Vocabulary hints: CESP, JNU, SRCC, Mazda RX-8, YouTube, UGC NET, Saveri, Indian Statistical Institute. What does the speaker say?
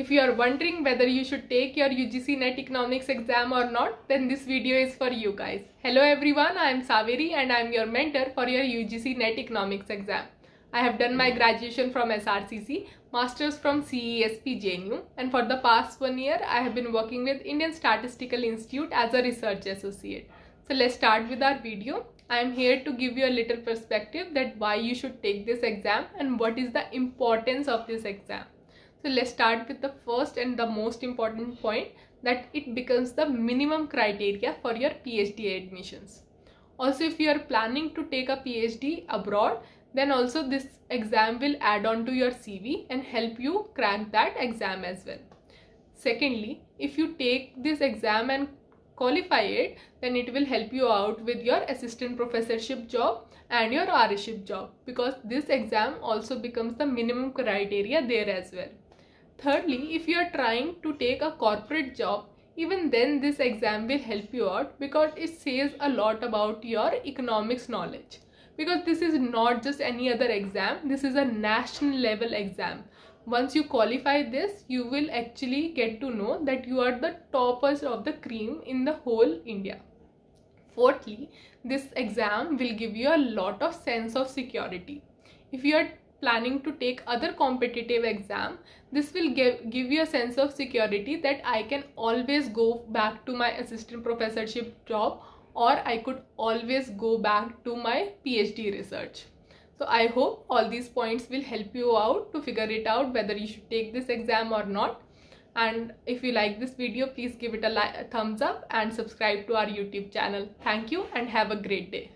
If you are wondering whether you should take your UGC NET economics exam or not, then this video is for you guys. Hello everyone, I am Saveri and I am your mentor for your UGC NET economics exam. I have done my graduation from SRCC, masters from CESP JNU, and for the past 1 year I have been working with Indian Statistical Institute as a research associate. So let's start with our video. I am here to give you a little perspective that why you should take this exam and what is the importance of this exam. So let's start with the first and the most important point, that it becomes the minimum criteria for your PhD admissions. Also, if you are planning to take a PhD abroad, then also this exam will add on to your CV and help you crack that exam as well. Secondly, if you take this exam and qualify it, then it will help you out with your assistant professorship job and your RAship job, because this exam also becomes the minimum criteria there as well. Thirdly, if you are trying to take a corporate job, even then this exam will help you out, because it says a lot about your economics knowledge. Because this is not just any other exam, this is a national level exam. Once you qualify this, you will actually get to know that you are the toppers of the cream in the whole India. Fourthly, this exam will give you a lot of sense of security. If you are planning to take other competitive exam, this will give you a sense of security that I can always go back to my assistant professorship job, or I could always go back to my PhD research. So I hope all these points will help you out to figure it out whether you should take this exam or not. And if you like this video, please give it a thumbs up and subscribe to our YouTube channel. Thank you and have a great day.